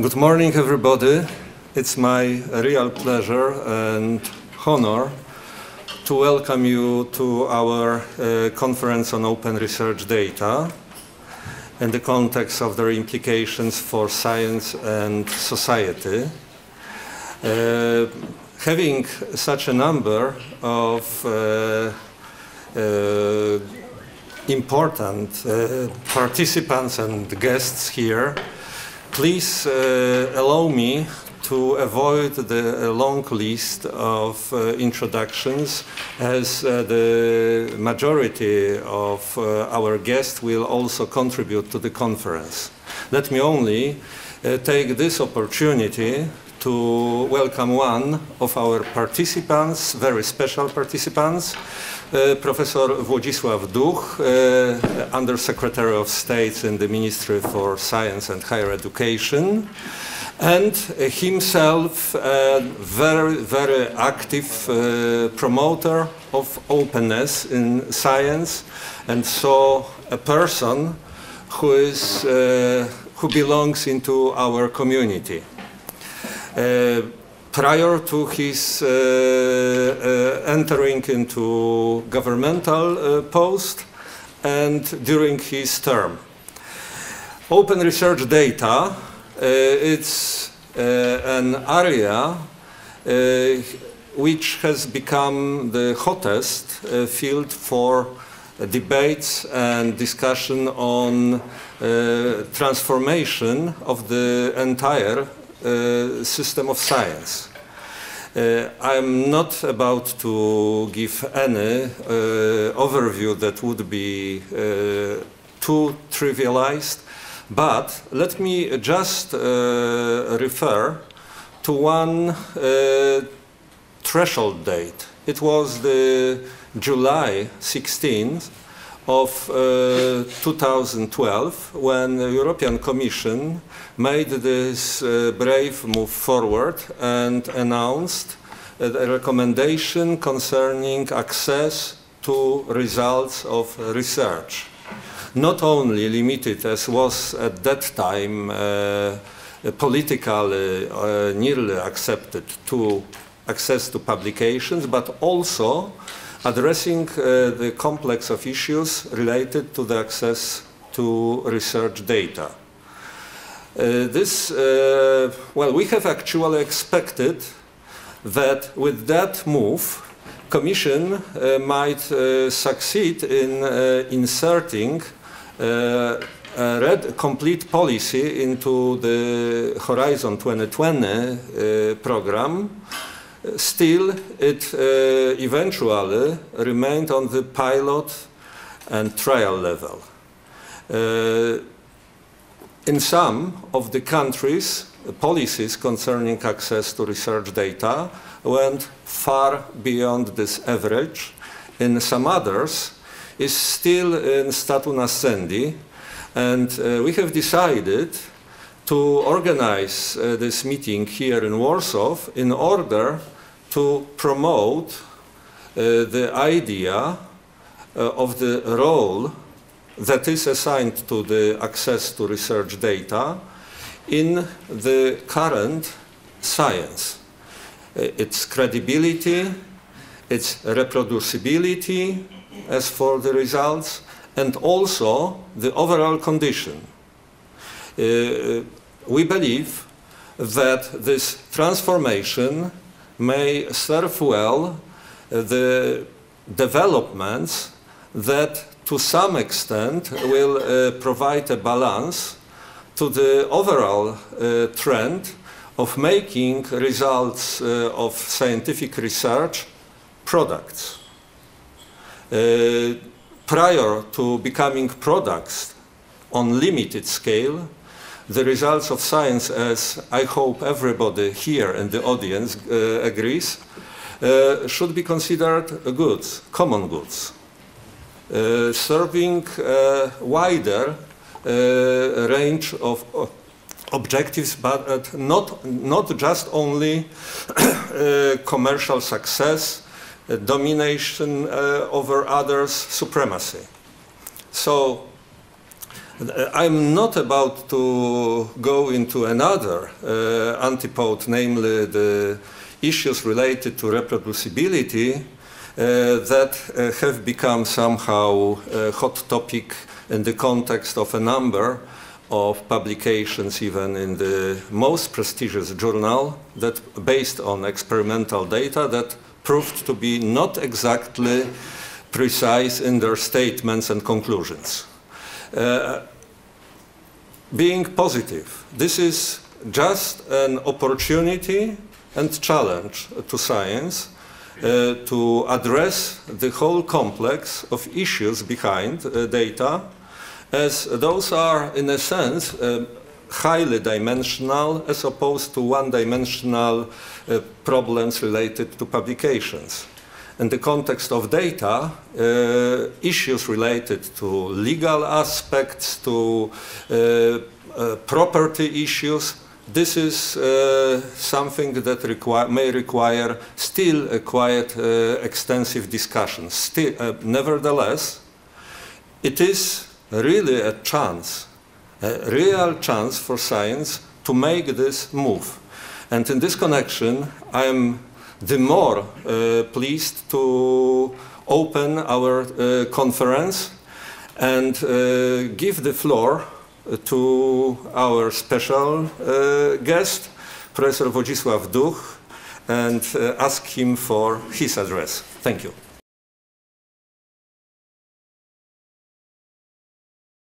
Good morning, everybody. It's my real pleasure and honor to welcome you to our conference on open research data and the context of their implications for science and society. Having such a number of important participants and guests here, please allow me to avoid the long list of introductions, as the majority of our guests will also contribute to the conference. Let me only take this opportunity to welcome one of our participants, very special participants, Professor Włodzisław Duch, Undersecretary of State in the Ministry for Science and Higher Education, and himself a very, very active promoter of openness in science, and so a person who belongs into our community. Prior to his entering into governmental post and during his term. Open research data, it's an area which has become the hottest field for debates and discussion on transformation of the entire system of science. I'm not about to give any overview that would be too trivialized, but let me just refer to one threshold date. It was the July 16th of 2012, when the European Commission made this brave move forward and announced a recommendation concerning access to results of research. Not only limited, as was at that time politically nearly accepted, to access to publications, but also addressing the complex of issues related to the access to research data. Well, we have actually expected that with that move, Commission might succeed in inserting a complete policy into the Horizon 2020 program. Still, it eventually remained on the pilot and trial level. In some of the countries, policies concerning access to research data went far beyond this average. In some others, it's still in statu nascendi, and we have decided to organize this meeting here in Warsaw in order to promote the idea of the role that is assigned to the access to research data in the current science, its credibility, its reproducibility as for the results, and also the overall condition. We believe that this transformation may serve well the developments that to some extent will provide a balance to the overall trend of making results of scientific research products. Prior to becoming products on limited scale, the results of science, as I hope everybody here in the audience agrees, should be considered goods, common goods, serving a wider range of objectives, but not just only commercial success, domination over others, supremacy. So I'm not about to go into another antipode, namely the issues related to reproducibility that have become somehow a hot topic in the context of a number of publications, even in the most prestigious journal, that based on experimental data that proved to be not exactly precise in their statements and conclusions. Being positive, this is just an opportunity and challenge to science to address the whole complex of issues behind data, as those are, in a sense, highly dimensional as opposed to one-dimensional problems related to publications. In the context of data, issues related to legal aspects, to property issues, this is something that may require still a quite extensive discussion. Still, nevertheless, it is really a chance, a real chance for science to make this move. And in this connection, I am the more pleased to open our conference and give the floor to our special guest, Professor Włodzisław Duch, and ask him for his address. Thank you.